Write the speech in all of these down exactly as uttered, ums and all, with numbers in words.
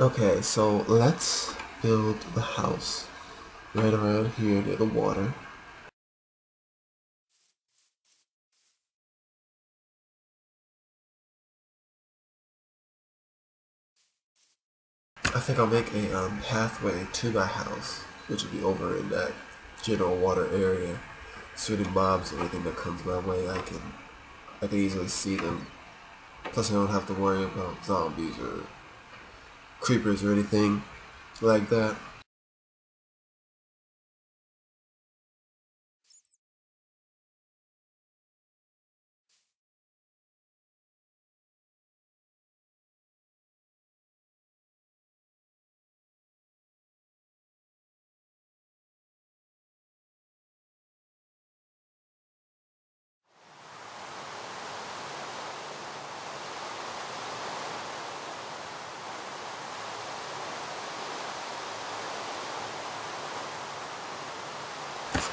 Okay, so let's build the house right around here near the water. I think I'll make a um, pathway to my house, which will be over in that general water area. So any mobs or anything that comes my way, I can I can easily see them. Plus I don't have to worry about zombies or creepers or anything like that.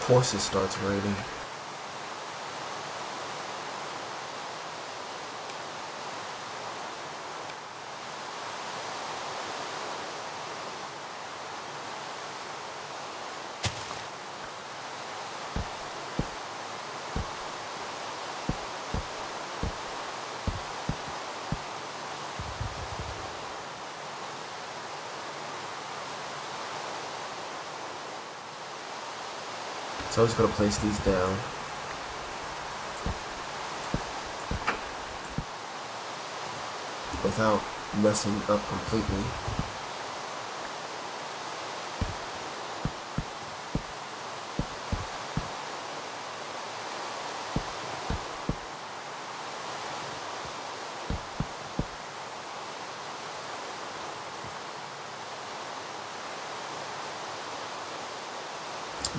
Of course it starts raining. So I'm just going to place these down. Without messing up completely.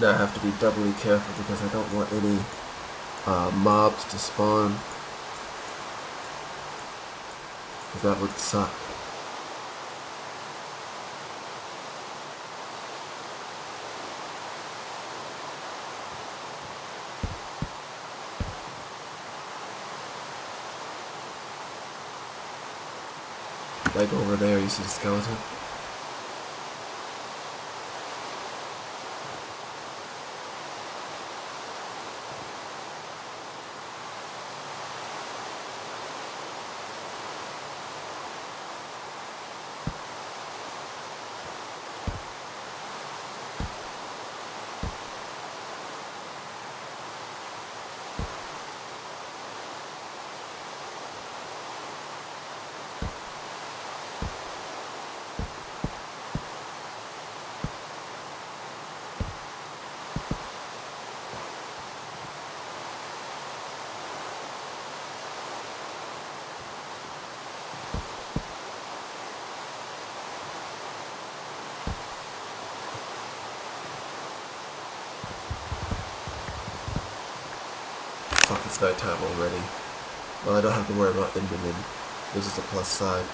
Now I have to be doubly careful because I don't want any uh, mobs to spawn, because that would suck. Like over there, you see the skeleton? It's nighttime already. Well, I don't have to worry about Enderman. This is a plus side.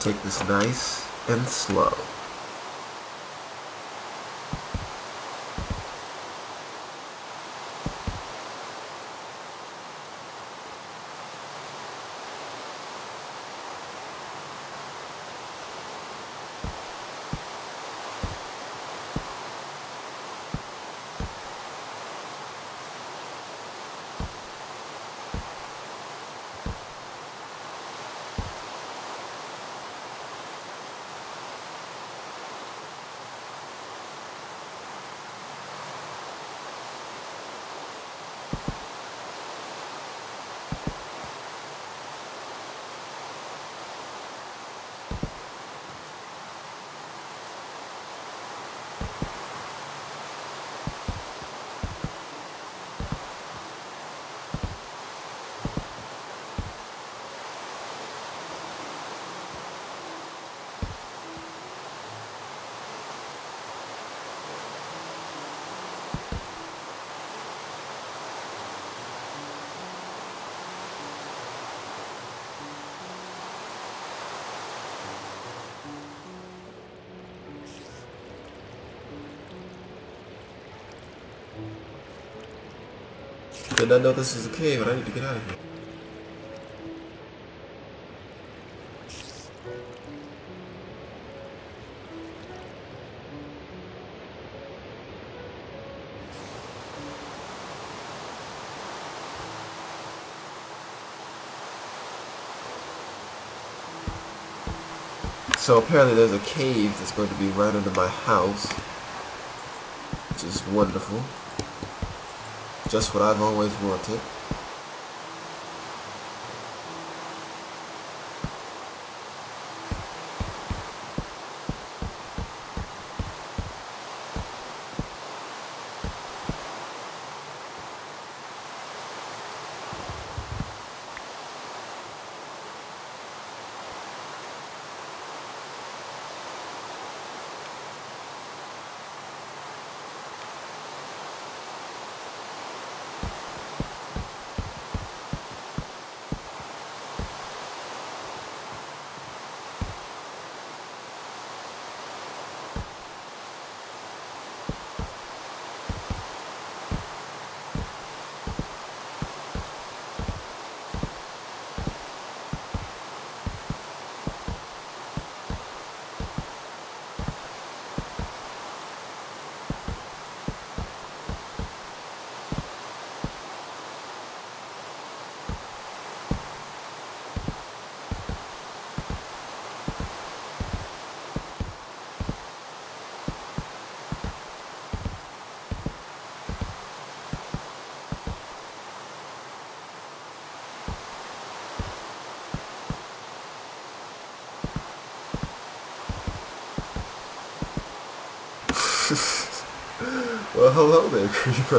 Take this nice and slow. I didn't know this is a cave, but I need to get out of here. So apparently there's a cave that's going to be right under my house, which is wonderful. Just what I've always wanted. Well, hello there, creeper.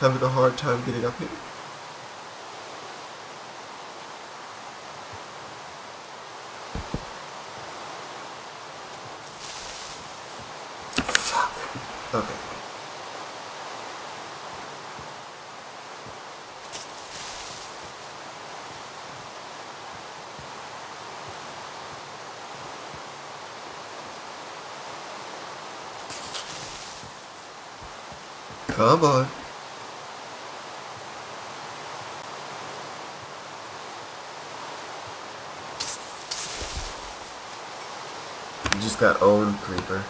Having a hard time getting up here? Fuck. Okay. Come on. You just got owned, creeper.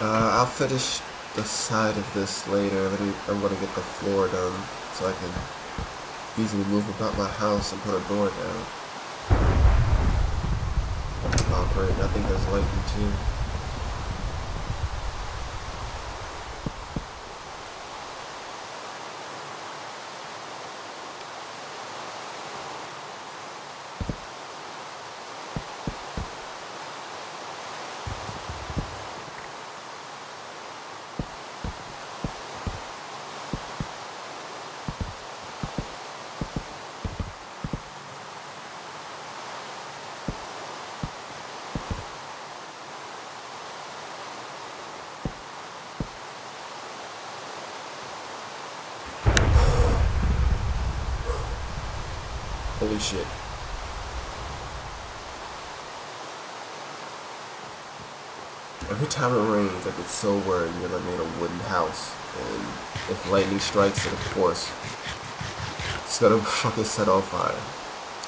Uh, I'll finish the side of this later. Let me, I'm gonna get the floor done so I can easily move about my house and put a door down. Oh great, I think there's lightning too. Holy shit. Every time it rains, I get so worried that I made a wooden house, and if lightning strikes it, of course, it's gonna fucking set on fire.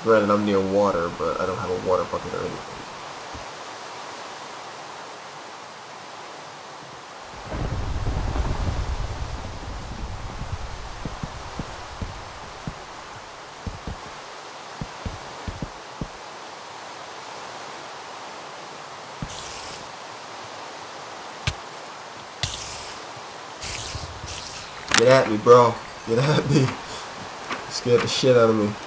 Granted, I'm near water, but I don't have a water bucket or anything. Get at me, bro. Get at me. Scared the shit out of me.